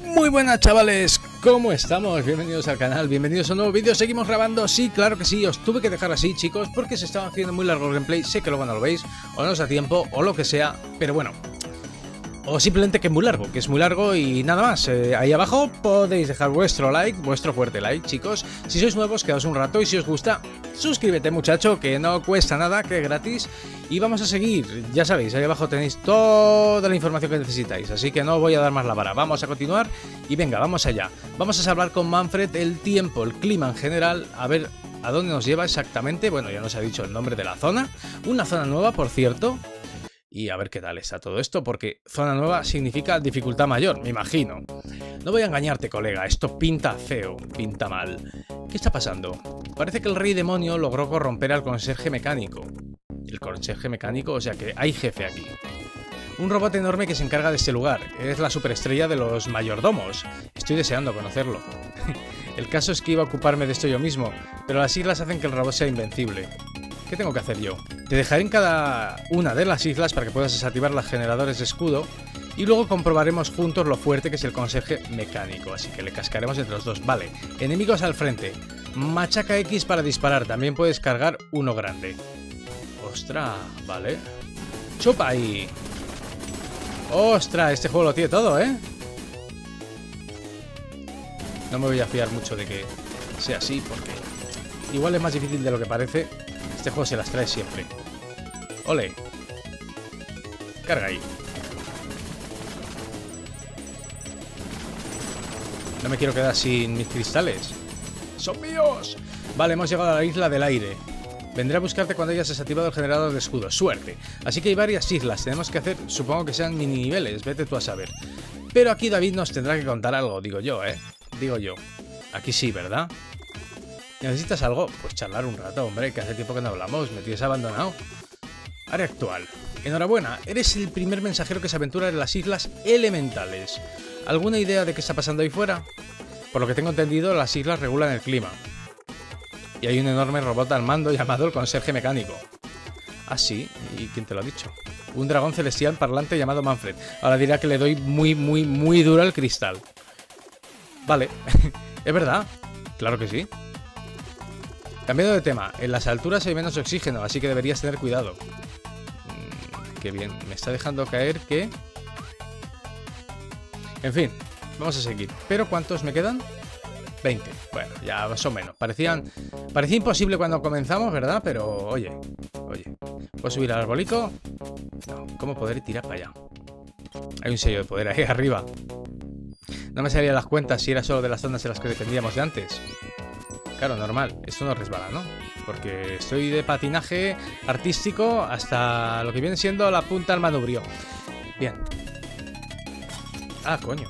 Muy buenas chavales, ¿cómo estamos? Bienvenidos al canal, bienvenidos a un nuevo vídeo. Seguimos grabando, sí, claro que sí, os tuve que dejar así chicos, porque se estaba haciendo muy largo el gameplay. Sé que luego no lo veis, o no os da tiempo, o lo que sea, pero bueno. O simplemente que es muy largo, y nada más. Ahí abajo podéis dejar vuestro like, vuestro fuerte like, chicos. Si sois nuevos, quedaos un rato y si os gusta, suscríbete muchacho, que no cuesta nada, que es gratis. Y vamos a seguir, ya sabéis, ahí abajo tenéis toda la información que necesitáis, así que no voy a dar más la vara. Vamos a continuar y venga, vamos allá. Vamos a hablar con Manfred el tiempo, el clima en general, a ver a dónde nos lleva exactamente. Bueno, ya nos ha dicho el nombre de la zona, una zona nueva, por cierto. Y a ver qué tal está todo esto, porque zona nueva significa dificultad mayor, me imagino. No voy a engañarte, colega, esto pinta feo, pinta mal. ¿Qué está pasando? Parece que el rey demonio logró corromper al conserje mecánico. El conserje mecánico, o sea que hay jefe aquí. Un robot enorme que se encarga de este lugar. Es la superestrella de los mayordomos. Estoy deseando conocerlo. El caso es que iba a ocuparme de esto yo mismo, pero las islas hacen que el robot sea invencible. ¿Qué tengo que hacer yo? Te dejaré en cada una de las islas para que puedas desactivar los generadores de escudo y luego comprobaremos juntos lo fuerte que es el conserje mecánico, así que le cascaremos entre los dos. Vale, enemigos al frente. Machaca X para disparar, también puedes cargar uno grande. Ostras, vale. ¡Chupa ahí! Ostras, este juego lo tiene todo, ¿eh? No me voy a fiar mucho de que sea así porque igual es más difícil de lo que parece. Este juego se las trae siempre. ¡Ole! Carga ahí. No me quiero quedar sin mis cristales. ¡Son míos! Vale, hemos llegado a la isla del aire. Vendré a buscarte cuando hayas desactivado el generador de escudo. ¡Suerte! Así que hay varias islas. Tenemos que hacer, supongo que sean mini niveles. Vete tú a saber. Pero aquí David nos tendrá que contar algo. Digo yo, ¿eh? Digo yo. Aquí sí, ¿verdad? ¿Necesitas algo? Pues charlar un rato, hombre, que hace tiempo que no hablamos, me tienes abandonado. Área actual. Enhorabuena, eres el primer mensajero que se aventura en las islas elementales. ¿Alguna idea de qué está pasando ahí fuera? Por lo que tengo entendido, las islas regulan el clima. Y hay un enorme robot al mando llamado el conserje mecánico. Ah, sí, ¿y quién te lo ha dicho? Un dragón celestial parlante llamado Manfred. Ahora dirá que le doy muy duro al cristal. Vale, es verdad, claro que sí. Cambiando de tema, en las alturas hay menos oxígeno, así que deberías tener cuidado. Qué bien, me está dejando caer que... En fin, vamos a seguir. ¿Pero cuántos me quedan? 20. Bueno, ya más o menos. Parecía imposible cuando comenzamos, ¿verdad? Pero, oye. ¿Puedo subir al arbolico? No, ¿cómo podré tirar para allá? Hay un sello de poder ahí arriba. No me salían las cuentas si era solo de las zonas en las que dependíamos de antes. Claro, normal, esto no resbala, ¿no? Porque estoy de patinaje artístico hasta lo que viene siendo la punta al manubrio. Bien. Ah, coño.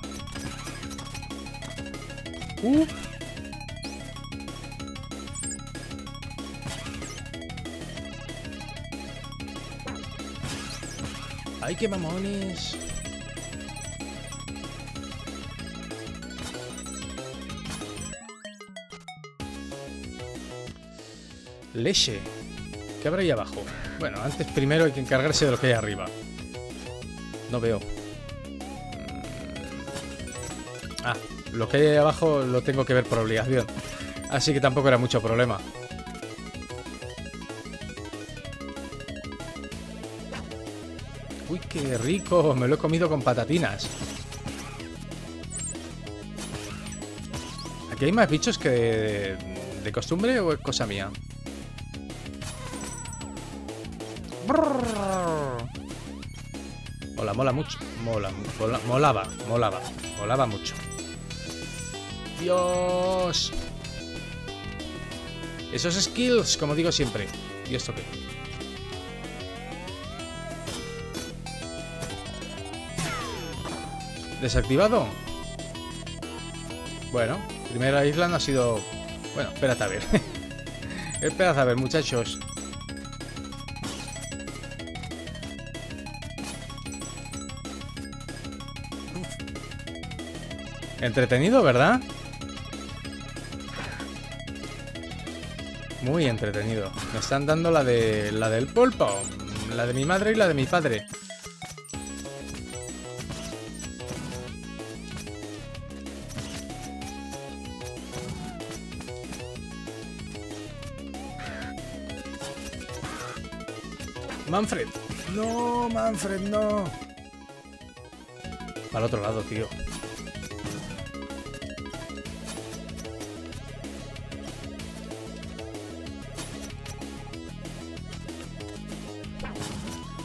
Ay, qué mamones. Leche. ¿Qué habrá ahí abajo? Bueno, antes primero hay que encargarse de lo que hay arriba. No veo. Ah, lo que hay ahí abajo lo tengo que ver por obligación. Así que tampoco era mucho problema. Uy, qué rico. Me lo he comido con patatinas. Aquí hay más bichos que de costumbre o es cosa mía. Mola, mola mucho. Molaba mucho. Dios. Esos skills, como digo siempre. ¿Y esto qué? ¿Desactivado? Bueno, primera isla no ha sido... Bueno, espérate a ver. Esperad a ver, muchachos. Entretenido, ¿verdad? Muy entretenido. Me están dando la del pulpo, la de mi madre y la de mi padre. Manfred. No, Manfred, no. Para el otro lado, tío.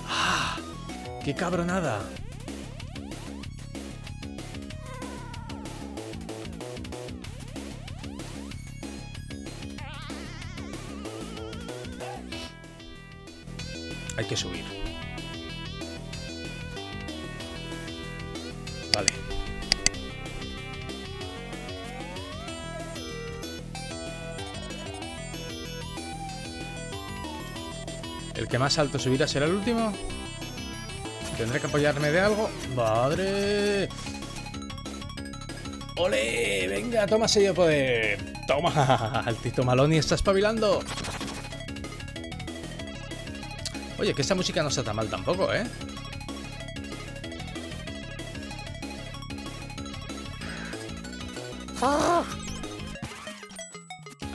¡Ah! ¡Qué cabronada! Hay que subir. Vale. El que más alto subirá será el último. Tendré que apoyarme de algo. ¡Madre! ¡Ole! ¡Venga, toma sello poder! ¡Toma! Altito Maloni está espabilando. Oye, que esta música no está tan mal tampoco, ¿eh? ¡Ah!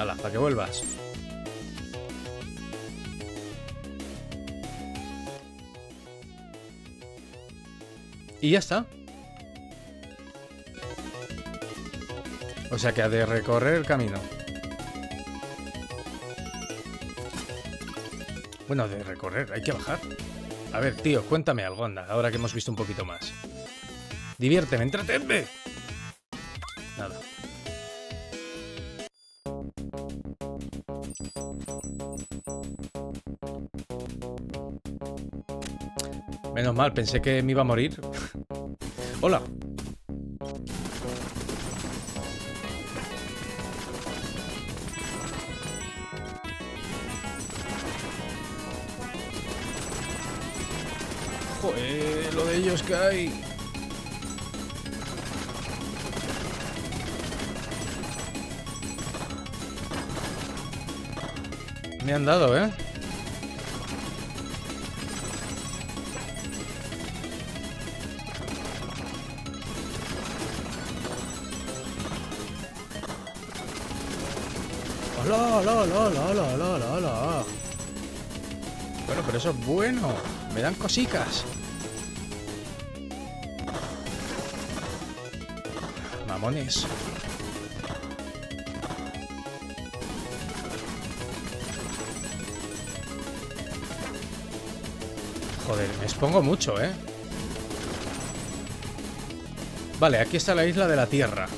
¡Hala, para que vuelvas! Y ya está. O sea que ha de recorrer el camino. Bueno, de recorrer, hay que bajar. A ver, tío, cuéntame algo, anda, ahora que hemos visto un poquito más. Diviérteme, entretenme. Nada. Menos mal, pensé que me iba a morir. Hola. Joder, lo de ellos que hay. Me han dado, ¿eh? ¡Hola, hola, hola, hola, hola, hola! Bueno, pero eso es bueno. Me dan cositas. Mamones. Joder, me expongo mucho, ¿eh? Vale, aquí está la isla de la Tierra.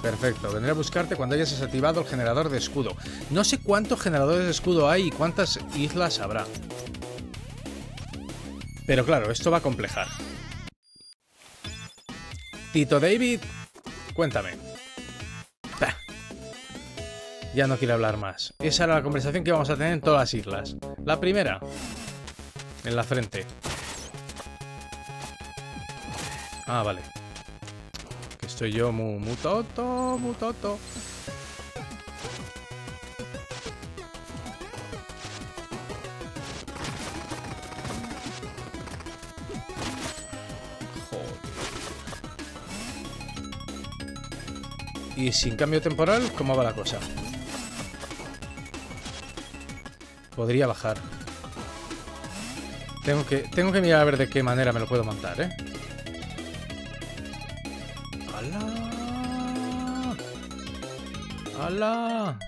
Perfecto, vendré a buscarte cuando hayas desactivado el generador de escudo. No sé cuántos generadores de escudo hay y cuántas islas habrá. Pero claro, esto va a complejar. Tito David, cuéntame. Bah. Ya no quiero hablar más. Esa era la conversación que vamos a tener en todas las islas. La primera... en la frente. Ah, vale. Que estoy yo muy toto. Joder. Y sin cambio temporal, ¿cómo va la cosa? Podría bajar. Tengo que mirar a ver de qué manera me lo puedo montar, ¿eh? ¡Hala! ¡Hala!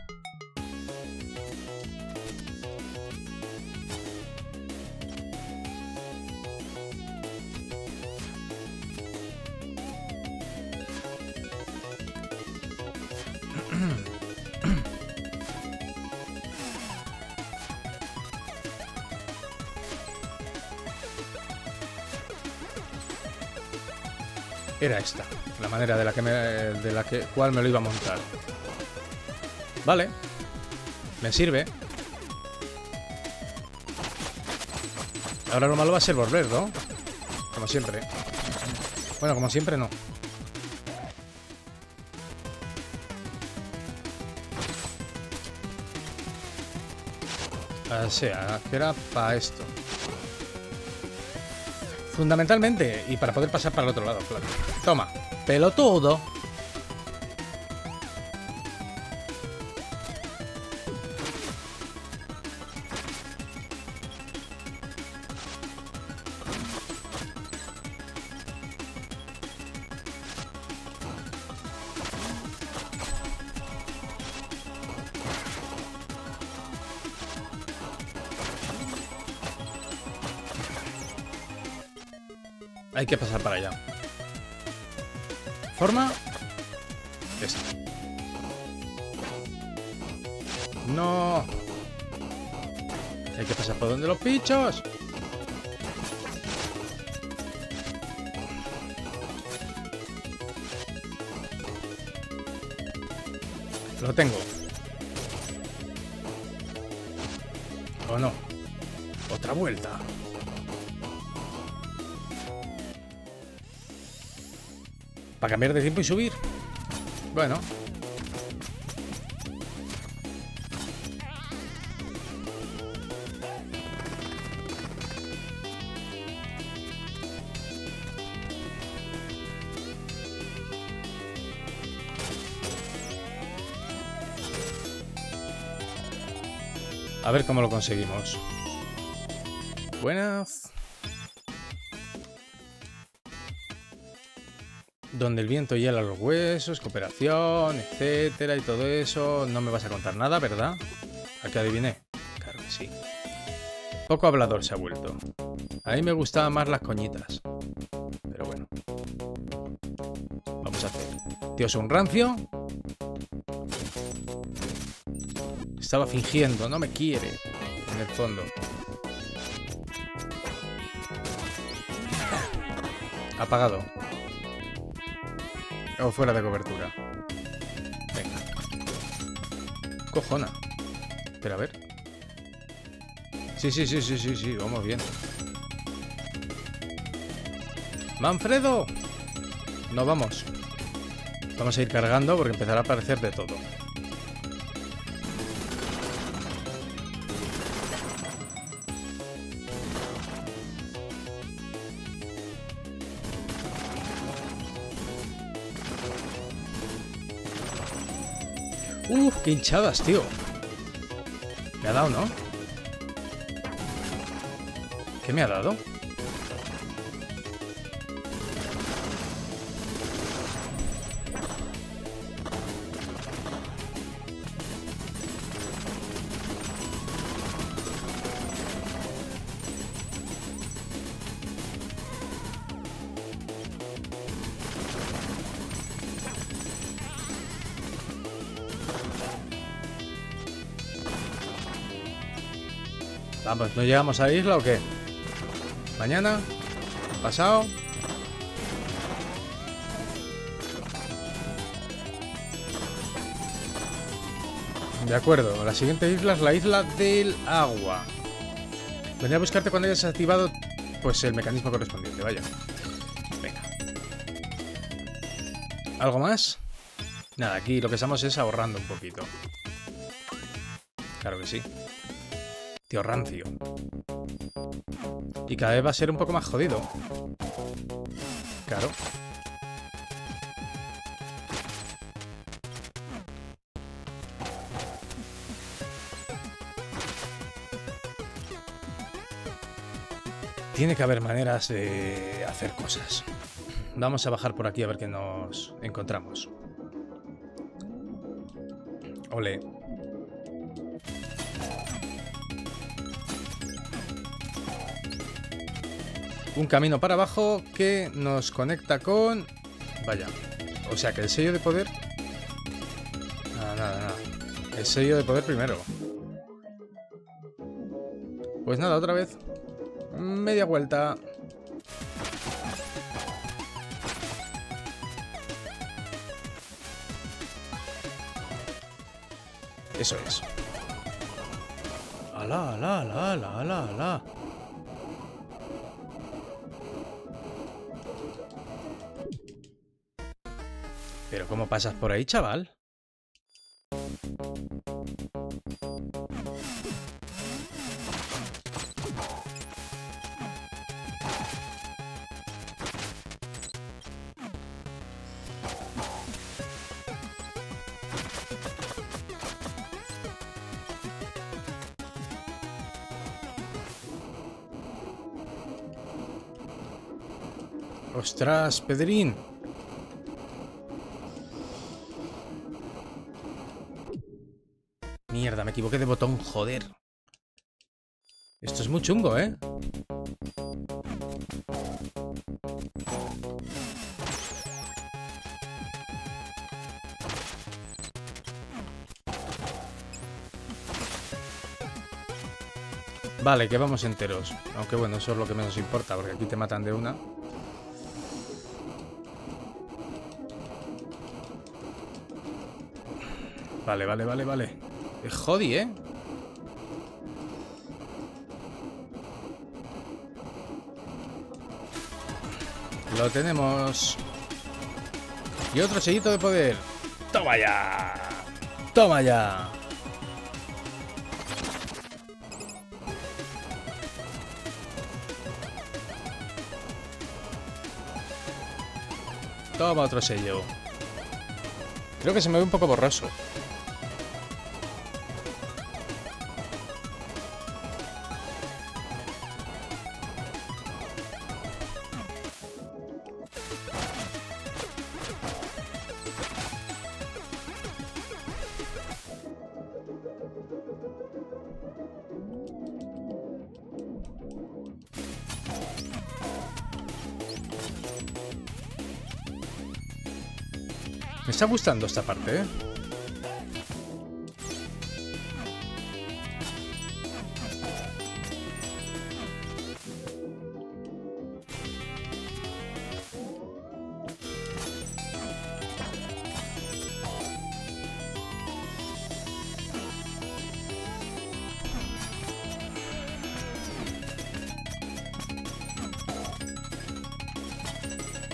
Era esta, la manera de la cual me lo iba a montar. Vale, me sirve. Ahora lo malo va a ser volver, ¿no? Como siempre. Bueno, como siempre no. O sea, que era para esto. Fundamentalmente, y para poder pasar para el otro lado, claro. Toma, pelotudo. Hay que pasar para allá. Forma. Esta. No. Hay que pasar por donde los bichos. Lo tengo. ¿O no? Otra vuelta. Para cambiar de tiempo y subir. Bueno. A ver cómo lo conseguimos. Buenas. Donde el viento hiela los huesos, cooperación, etcétera, y todo eso. No me vas a contar nada, ¿verdad? ¿A qué adiviné? Claro que sí. Poco hablador se ha vuelto. A mí me gustaban más las coñitas. Pero bueno. Vamos a hacer. Tío, es un rancio. Estaba fingiendo, no me quiere. En el fondo. Apagado. O fuera de cobertura. Venga. Cojona. Espera, a ver. Sí, vamos bien. ¡Manfredo! No vamos. Vamos a ir cargando porque empezará a aparecer de todo. ¡Uf! ¡Qué hinchadas, tío! ¿Me ha dado, no? ¿Qué me ha dado? Vamos, ¿no llegamos a la isla o qué? ¿Mañana? ¿Pasado? De acuerdo, la siguiente isla es la isla del agua. Vendré a buscarte cuando hayas activado pues el mecanismo correspondiente, vaya. Venga. ¿Algo más? Nada, aquí lo que estamos es ahorrando un poquito. Claro que sí. Tío rancio. Y cada vez va a ser un poco más jodido. Claro. Tiene que haber maneras de hacer cosas. Vamos a bajar por aquí a ver qué nos encontramos. Ole. Un camino para abajo que nos conecta con... Vaya. O sea que el sello de poder... Nada. El sello de poder primero. Pues nada, otra vez. Media vuelta. Eso es. ¡Ala! ¿Pero cómo pasas por ahí, chaval? ¡Ostras, Pedrín! Mierda, me equivoqué de botón, joder. Esto es muy chungo, ¿eh? Vale, que vamos enteros. Aunque bueno, eso es lo que menos importa, porque aquí te matan de una. Vale, vale, vale, vale. Jodí, ¿eh? Lo tenemos. Y otro sellito de poder. ¡Toma ya! ¡Toma ya! Toma otro sello. Creo que se me ve un poco borroso. Me está gustando esta parte, ¿eh?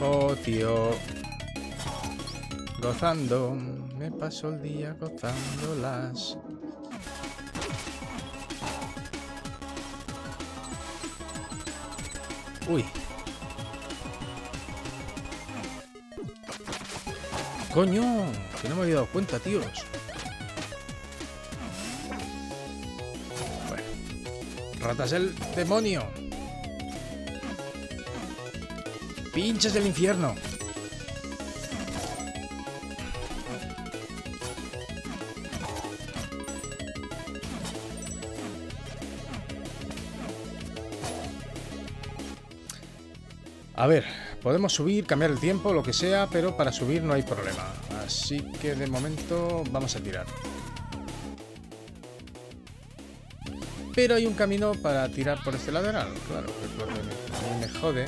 Oh, tío. Gozando, me paso el día gozándolas. Uy. Coño, que no me había dado cuenta, tíos. Bueno. Ratas del demonio. Pinches del infierno. A ver, podemos subir, cambiar el tiempo, lo que sea, pero para subir no hay problema. Así que de momento vamos a tirar. Pero hay un camino para tirar por este lateral, claro, que es lo que a mí me jode.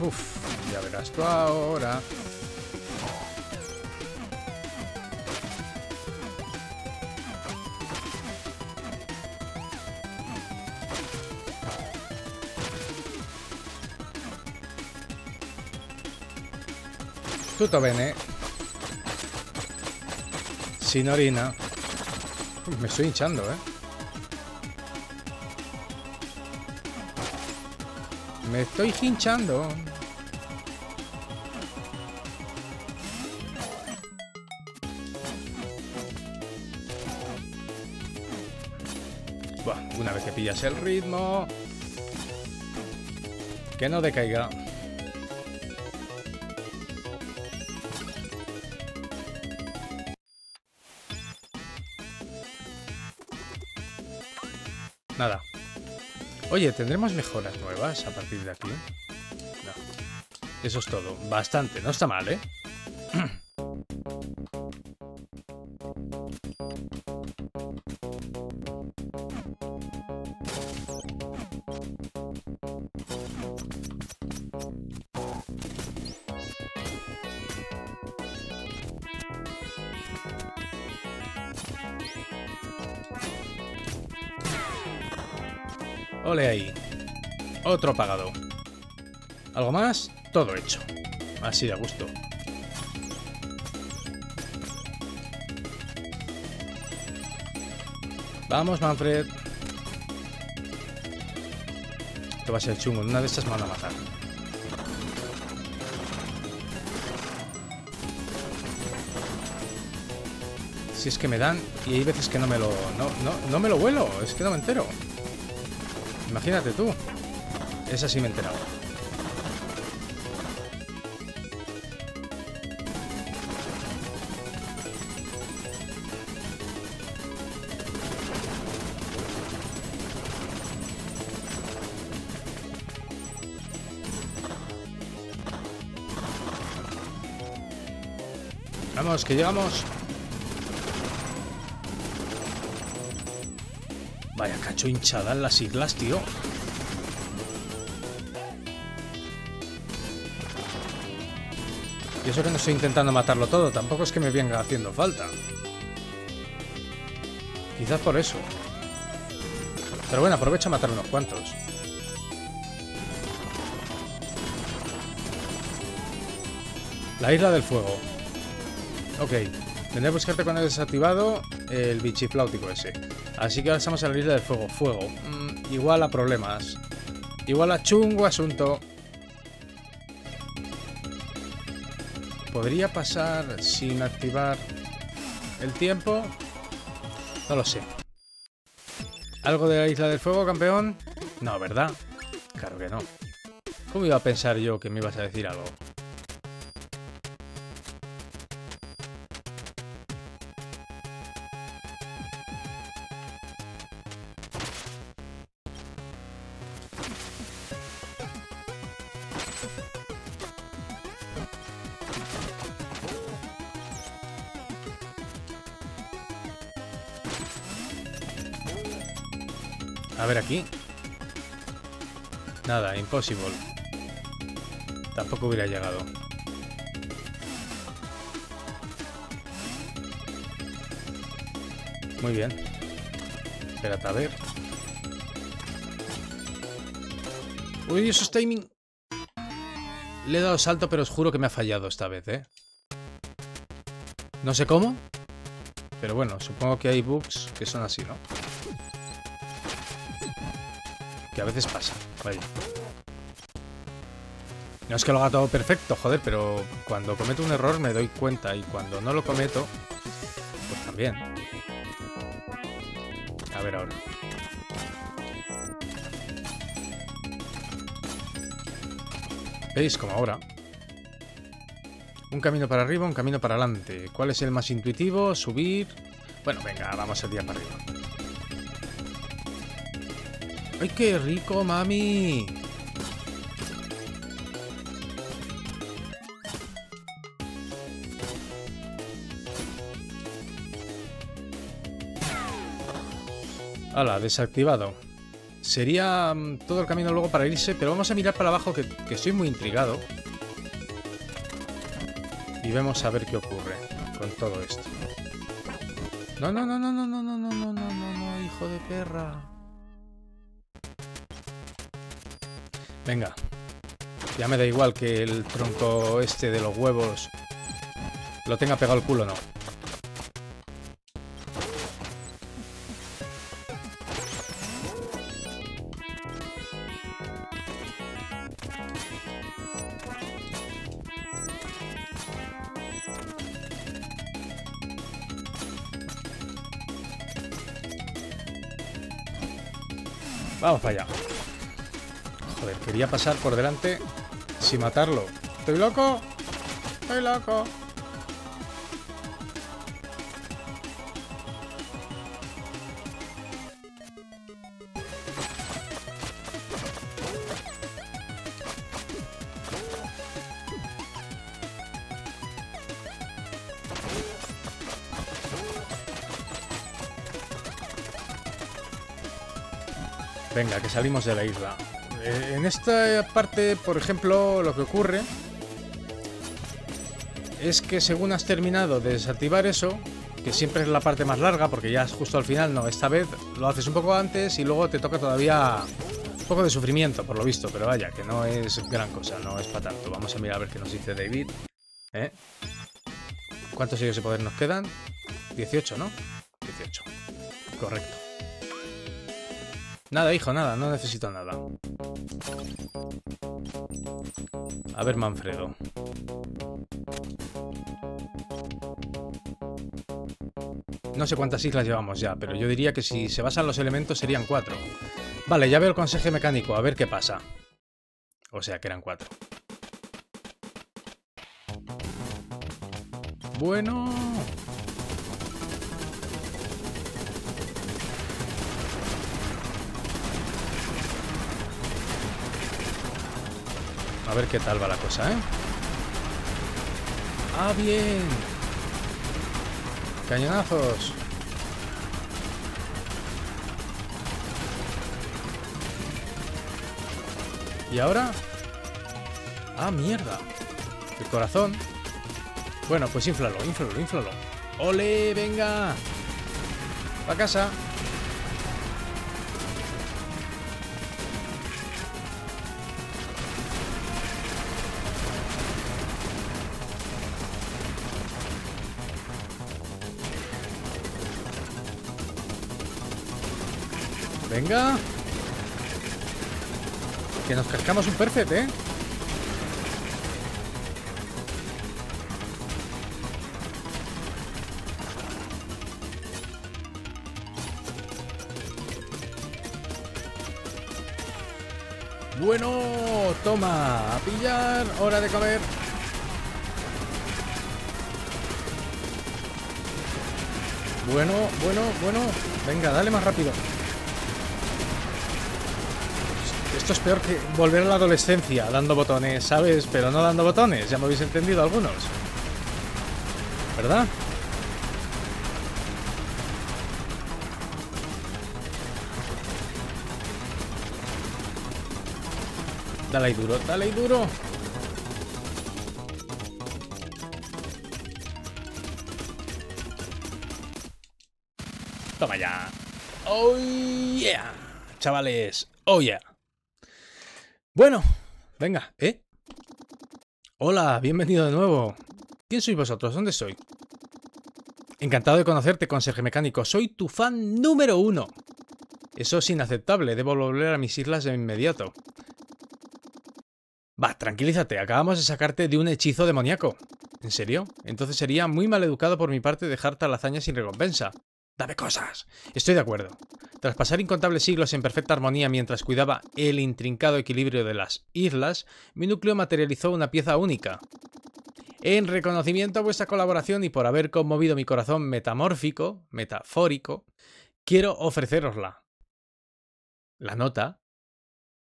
Uf, ya verás tú ahora. Tutto bene. Sin orina. Uy, me estoy hinchando, ¿eh? Me estoy hinchando. Buah, una vez que pillas el ritmo, que no decaiga. Nada. Oye, ¿tendremos mejoras nuevas a partir de aquí? No. Eso es todo. Bastante. No está mal, ¿eh? Ole ahí. Otro pagado. Algo más, todo hecho. Así de a gusto. Vamos, Manfred. Esto va a ser chungo. En una de estas me van a matar. Si es que me dan. Y hay veces que no me lo. No me lo vuelo. Es que no me entero. Imagínate tú. Esa sí me he enterado. Vamos, que llegamos. Vaya cacho hinchada en las islas, tío. Y eso que no estoy intentando matarlo todo, tampoco es que me venga haciendo falta. Quizás por eso. Pero bueno, aprovecho a matar unos cuantos. La isla del fuego. Ok, tendré que buscarte cuando he desactivado el bichifláutico ese. Así que ahora estamos en la isla del fuego. Fuego. Igual a problemas. Igual a chungo asunto. ¿Podría pasar sin activar el tiempo? No lo sé. ¿Algo de la isla del fuego, campeón? No, ¿verdad? Claro que no. ¿Cómo iba a pensar yo que me ibas a decir algo? A ver aquí. Nada, imposible. Tampoco hubiera llegado. Muy bien. Espérate, a ver. Uy, esos timing. Le he dado salto, pero os juro que me ha fallado esta vez, ¿eh? No sé cómo. Pero bueno, supongo que hay bugs que son así, ¿no? Que a veces pasa, vaya. No es que lo haga todo perfecto, joder, pero cuando cometo un error me doy cuenta y cuando no lo cometo, pues también. A ver ahora. ¿Veis? Como ahora. Un camino para arriba, un camino para adelante. ¿Cuál es el más intuitivo? Subir. Bueno, venga, vamos el día para arriba. ¡Ay, qué rico, mami! Hala, desactivado. Sería todo el camino luego para irse, pero vamos a mirar para abajo que estoy muy intrigado. Y vemos a ver qué ocurre con todo esto. No, no, no, no, no, no, no, no, no, no, no, hijo de perra. Venga, ya me da igual que el tronco este de los huevos lo tenga pegado al culo, ¿no? Vamos para allá. Joder, quería pasar por delante sin matarlo. ¿Estoy loco? ¡Estoy loco! Venga, que salimos de la isla. En esta parte, por ejemplo, lo que ocurre es que según has terminado de desactivar eso, que siempre es la parte más larga porque ya es justo al final, no, esta vez lo haces un poco antes y luego te toca todavía un poco de sufrimiento, por lo visto, pero vaya, que no es gran cosa, no es para tanto. Vamos a mirar a ver qué nos dice David. ¿Cuántos sellos de poder nos quedan? 18, ¿no? 18. Correcto. Nada, hijo, nada, no necesito nada. A ver, Manfredo. No sé cuántas islas llevamos ya, pero yo diría que si se basan los elementos serían 4. Vale, ya veo el conserje mecánico, a ver qué pasa. O sea, que eran 4. Bueno... a ver qué tal va la cosa, ¿eh? ¡Ah, bien! Cañonazos. ¿Y ahora? ¡Ah, mierda! El corazón. Bueno, pues inflalo, inflalo, inflalo. ¡Ole, venga! ¡A casa! Venga. Que nos cascamos un perfect, ¿eh? Bueno, toma, a pillar, hora de comer. Bueno, bueno, bueno. Venga, dale más rápido. Esto es peor que volver a la adolescencia dando botones, ¿sabes? Pero no dando botones, ya me habéis entendido algunos, ¿verdad? Dale ahí duro, dale ahí duro. Toma ya. Oh yeah, chavales, oh yeah. Bueno, venga, ¿eh? Hola, bienvenido de nuevo. ¿Quién sois vosotros? ¿Dónde soy? Encantado de conocerte, conserje mecánico. Soy tu fan número 1. Eso es inaceptable. Debo volver a mis islas de inmediato. Va, tranquilízate. Acabamos de sacarte de un hechizo demoníaco. ¿En serio? Entonces sería muy maleducado por mi parte dejar tal hazaña sin recompensa. ¡Dame cosas! Estoy de acuerdo. Tras pasar incontables siglos en perfecta armonía mientras cuidaba el intrincado equilibrio de las islas, mi núcleo materializó una pieza única. En reconocimiento a vuestra colaboración y por haber conmovido mi corazón metafórico, quiero ofrecerosla. La nota.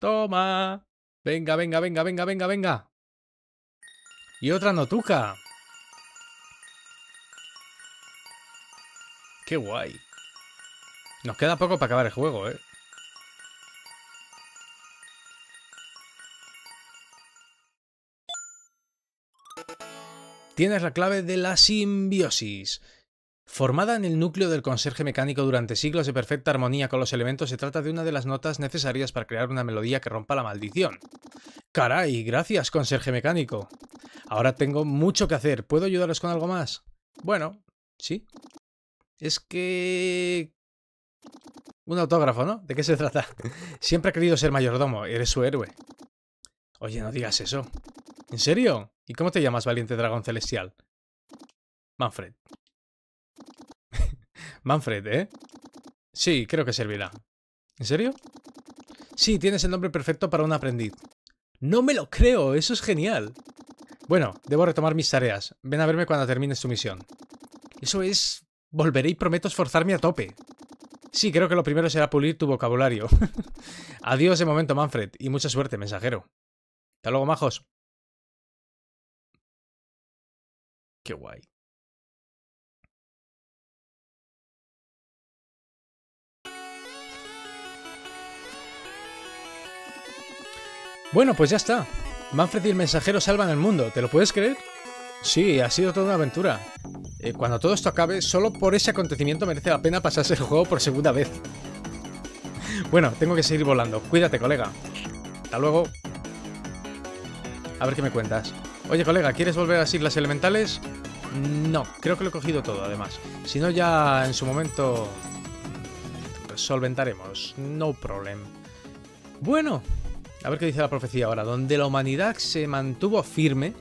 ¡Toma! ¡Venga, venga, venga, venga, venga, venga! ¡Y otra notuca! ¡Qué guay! Nos queda poco para acabar el juego, ¿eh? Tienes la clave de la simbiosis. Formada en el núcleo del conserje mecánico durante siglos de perfecta armonía con los elementos, se trata de una de las notas necesarias para crear una melodía que rompa la maldición. ¡Caray! Gracias, conserje mecánico. Ahora tengo mucho que hacer. ¿Puedo ayudaros con algo más? Bueno, sí. Es que... un autógrafo, ¿no? ¿De qué se trata? Siempre ha querido ser mayordomo. Eres su héroe. Oye, no digas eso. ¿En serio? ¿Y cómo te llamas, valiente dragón celestial? Manfred. Manfred, ¿eh? Sí, creo que servirá. ¿En serio? Sí, tienes el nombre perfecto para un aprendiz. ¡No me lo creo! ¡Eso es genial! Bueno, debo retomar mis tareas. Ven a verme cuando termines tu misión. Eso es... volveré y prometo esforzarme a tope. Sí, creo que lo primero será pulir tu vocabulario. Adiós de momento, Manfred, y mucha suerte, mensajero. Hasta luego, majos. Qué guay. Bueno, pues ya está. Manfred y el mensajero salvan el mundo, ¿te lo puedes creer? Sí, ha sido toda una aventura. Cuando todo esto acabe, solo por ese acontecimiento merece la pena pasarse el juego por segunda vez. Bueno, tengo que seguir volando. Cuídate, colega. Hasta luego. A ver qué me cuentas. Oye, colega, ¿quieres volver a las islas elementales? No, creo que lo he cogido todo, además. Si no, ya en su momento... solventaremos. No problem. Bueno, a ver qué dice la profecía ahora. Donde la humanidad se mantuvo firme...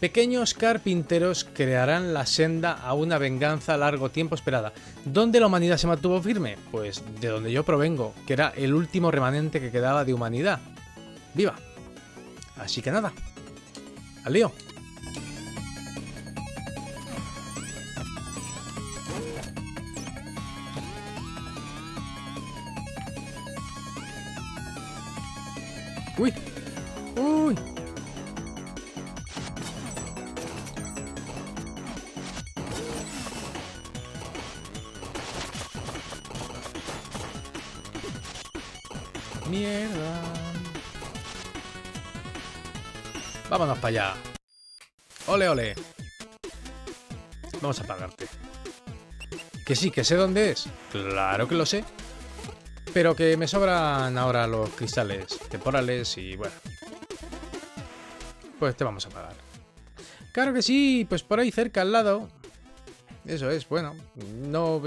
pequeños carpinteros crearán la senda a una venganza a largo tiempo esperada. ¿Dónde la humanidad se mantuvo firme? Pues de donde yo provengo, que era el último remanente que quedaba de humanidad. ¡Viva! Así que nada. ¡Al lío! ¡Uy! ¡Uy! Mierda. Vámonos para allá. Ole, ole. Vamos a pagarte. Que sí, que sé dónde es. Claro que lo sé. Pero que me sobran ahora los cristales temporales y bueno. Pues te vamos a pagar. Claro que sí, pues por ahí cerca, al lado. Eso es, bueno. No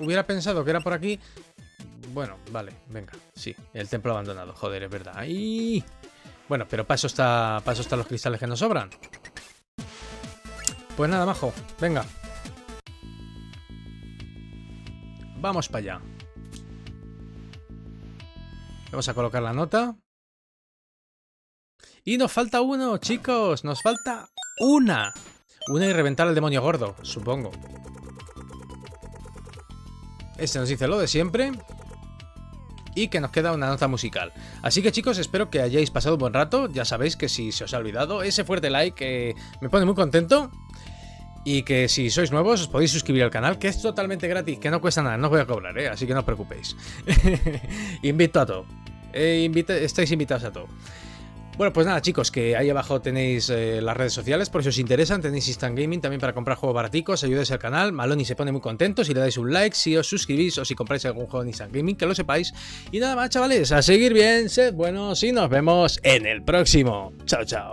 hubiera pensado que era por aquí. Bueno, vale, venga. Sí, el templo abandonado. Joder, es verdad. ¡Ay! Bueno, pero para eso están los cristales que nos sobran. Pues nada, majo. Venga. Vamos para allá. Vamos a colocar la nota. Y nos falta uno, chicos. Nos falta una. Una y reventar al demonio gordo, supongo. Este nos dice lo de siempre. Y que nos queda una nota musical. Así que chicos, espero que hayáis pasado un buen rato. Ya sabéis que si se os ha olvidado, ese fuerte like me pone muy contento. Y que si sois nuevos os podéis suscribir al canal, que es totalmente gratis, que no cuesta nada, no os voy a cobrar, así que no os preocupéis. Invito a todo. Estáis invitados a todo. Bueno, pues nada chicos, que ahí abajo tenéis las redes sociales, por si os interesan, tenéis Instant Gaming también para comprar juegos baraticos, ayudáis al canal, Maloni se pone muy contento si le dais un like, si os suscribís o si compráis algún juego en Instant Gaming, que lo sepáis. Y nada más chavales, a seguir bien, sed buenos y nos vemos en el próximo. Chao, chao.